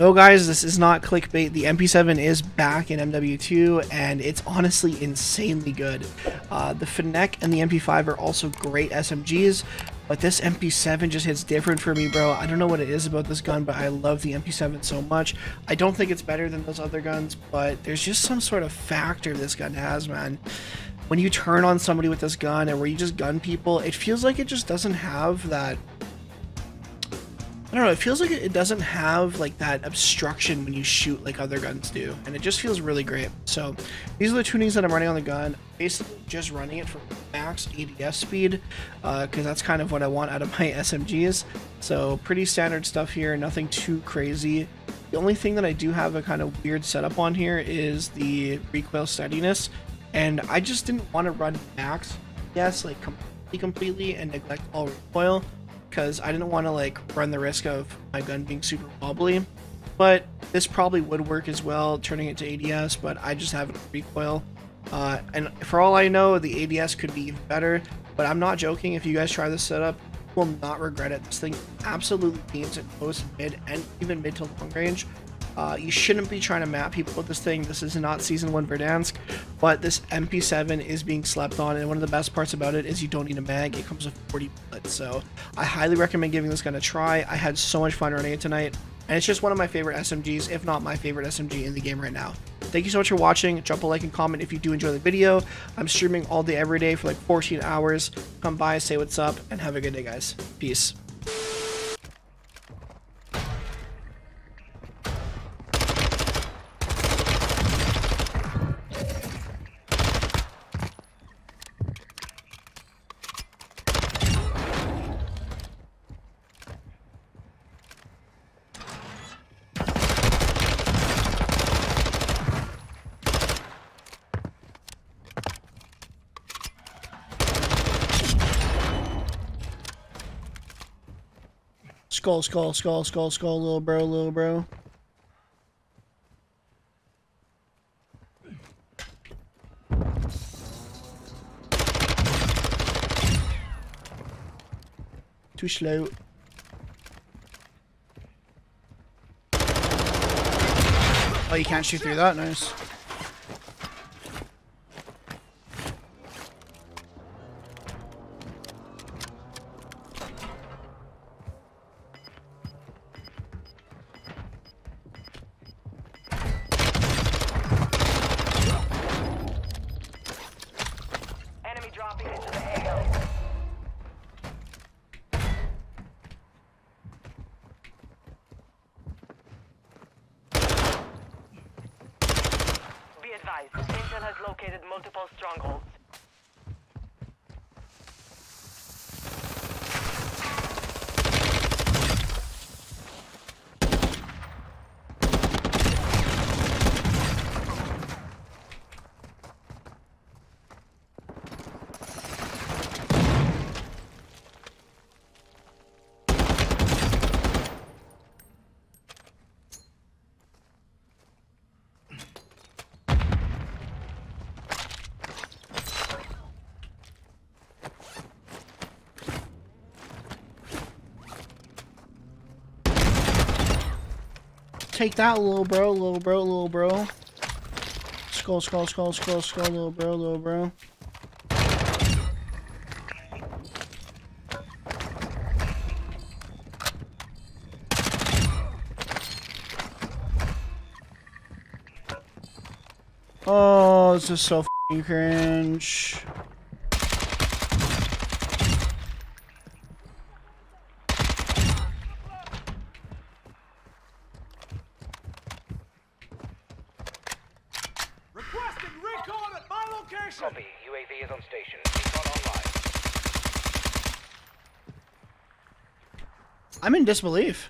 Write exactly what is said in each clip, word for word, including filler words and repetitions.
No guys, this is not clickbait. The M P seven is back in M W two, and it's honestly insanely good. Uh, the Fennec and the M P five are also great S M Gs, but this M P seven just hits different for me, bro. I don't know what it is about this gun, but I love the M P seven so much. I don't think it's better than those other guns, but there's just some sort of factor this gun has, man. When you turn on somebody with this gun and where you just gun people, it feels like it just doesn't have that... I don't know, it feels like it doesn't have like that obstruction when you shoot like other guns do, and it just feels really great. So these are the tunings that I'm running on the gun, basically just running it for max A D S speed, uh, because that's kind of what I want out of my S M Gs. So pretty standard stuff here, nothing too crazy. The only thing that I do have a kind of weird setup on here is the recoil steadiness, and I just didn't want to run max A D S like completely, completely and neglect all recoil, because I didn't want to like run the risk of my gun being super wobbly. But this probably would work as well, turning it to A D S, but I just have it recoil. Uh, and for all I know, the A D S could be even better, but I'm not joking. If you guys try this setup, you will not regret it. This thing absolutely beams at close, mid, and even mid to long range. Uh, you shouldn't be trying to map people with this thing. This is not season one Verdansk, but this M P seven is being slept on, and one of the best parts about it is you don't need a mag. It comes with forty bullets, so I highly recommend giving this gun a try. I had so much fun running it tonight, and it's just one of my favorite S M Gs, if not my favorite S M G in the game right now. Thank you so much for watching. Drop a like and comment if you do enjoy the video. I'm streaming all day every day for like fourteen hours. Come by, say what's up, and have a good day, guys. Peace. Skull, skull, skull, skull, skull, little bro, little bro. Too slow. Oh, you can't shoot through that, nice. Intel has located multiple strongholds. Take that, little bro, little bro, little bro. Skull, skull, skull, skull, skull, little bro, little bro. Oh, this is so f***ing cringe. Copy. U A V is on station. Recon online. I'm in disbelief.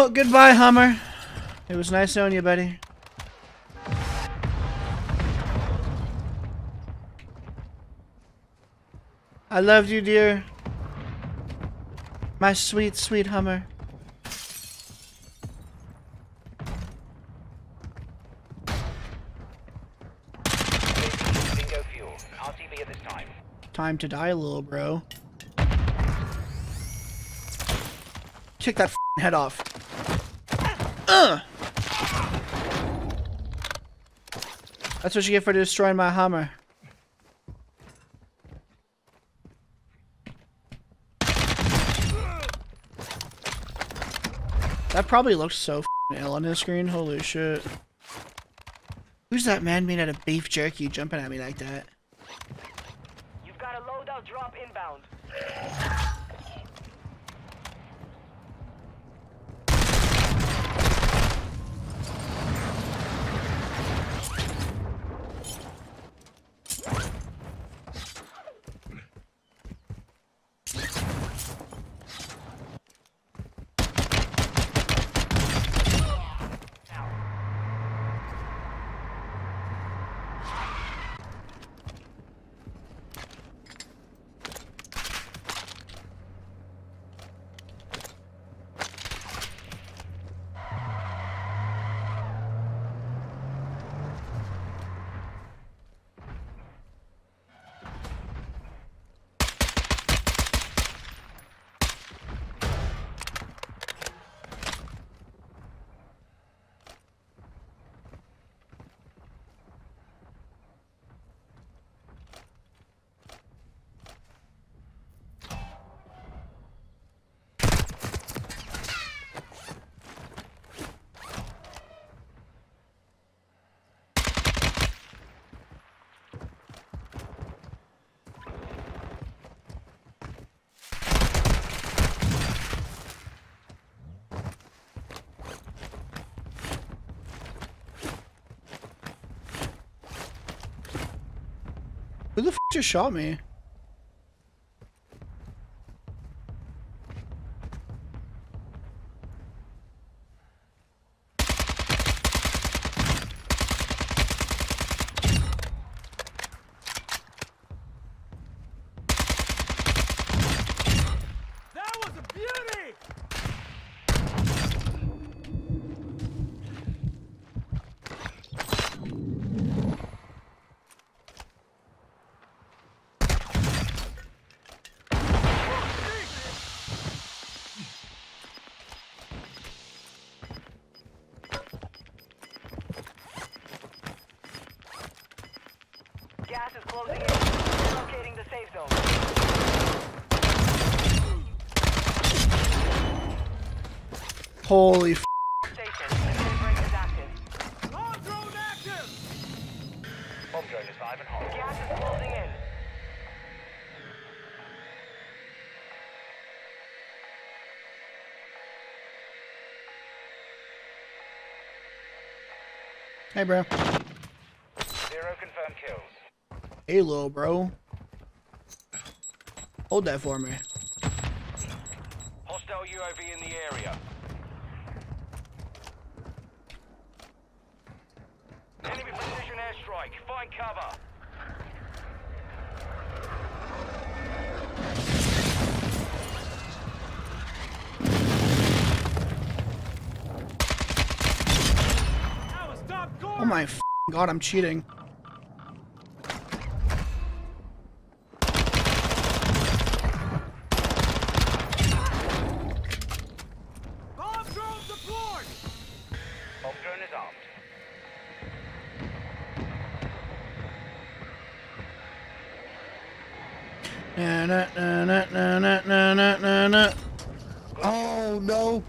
Oh, goodbye, Hummer. It was nice knowing you, buddy. I loved you, dear. My sweet, sweet Hummer. Time to die, little bro. Kick that f***ing head off. Ugh. That's what you get for destroying my Hummer. That probably looks so f***ing ill on his screen. Holy shit. Who's that man made out of beef jerky jumping at me like that? You've got a loadout drop inbound. Who the f*** just shot me? That was a beauty! Gas is closing in. Locating the safe zone. Holy f***. Station. Bomb drone is active. Bomb drone active! Bomb drone is live and hot. Gas is closing in. Hey, bro. Zero confirmed kills. Hey, little bro. Hold that for me. Hostile U A V in the area. Enemy precision airstrike. Find cover. Oh my f***ing god, I'm cheating. Na, na, na, na, na, na, na, na, na. Oh no!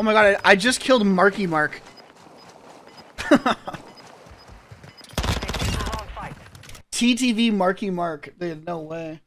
Oh my god, I, I just killed Marky Mark. T T V Marky Mark. There's no way.